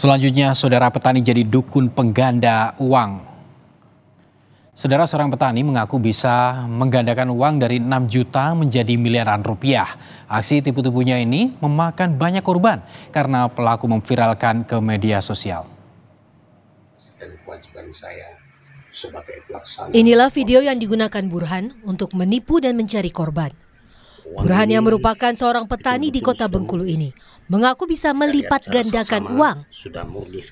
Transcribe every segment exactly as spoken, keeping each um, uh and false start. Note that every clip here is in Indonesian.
Selanjutnya, saudara petani jadi dukun pengganda uang. Saudara, seorang petani mengaku bisa menggandakan uang dari enam juta menjadi miliaran rupiah. Aksi tipu-tipunya ini memakan banyak korban karena pelaku memviralkan ke media sosial. Dan kewajiban saya sebagai pelaksana. Inilah video yang digunakan Burhan untuk menipu dan mencari korban. Burhan yang merupakan seorang petani di kota Bengkulu ini mengaku bisa melipat gandakan uang.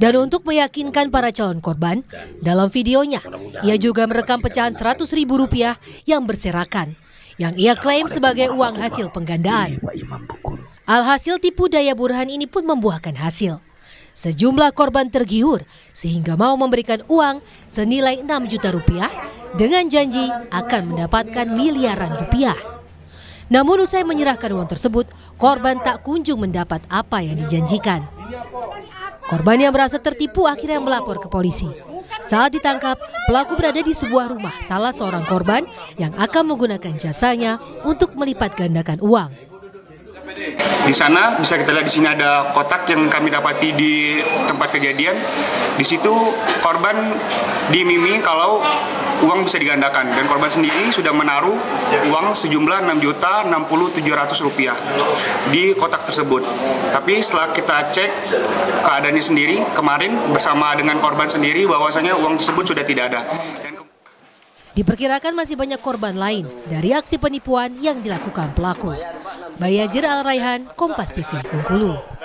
Dan untuk meyakinkan para calon korban, dalam videonya ia juga merekam pecahan seratus ribu rupiah yang berserakan, yang ia klaim sebagai uang hasil penggandaan. Alhasil tipu daya Burhan ini pun membuahkan hasil. Sejumlah korban tergiur sehingga mau memberikan uang senilai enam juta rupiah dengan janji akan mendapatkan miliaran rupiah. Namun usai menyerahkan uang tersebut, korban tak kunjung mendapat apa yang dijanjikan. Korban yang merasa tertipu akhirnya melapor ke polisi. Saat ditangkap, pelaku berada di sebuah rumah salah seorang korban yang akan menggunakan jasanya untuk melipat gandakan uang. Di sana bisa kita lihat, di sini ada kotak yang kami dapati di tempat kejadian. Di situ korban dimimi kalau uang bisa digandakan, dan korban sendiri sudah menaruh uang sejumlah enam juta enam puluh tujuh ratus rupiah di kotak tersebut. Tapi setelah kita cek keadaannya sendiri kemarin bersama dengan korban sendiri, bahwasanya uang tersebut sudah tidak ada. Dan diperkirakan masih banyak korban lain dari aksi penipuan yang dilakukan pelaku. Bayazir Al Raihan, Kompas T V Bengkulu.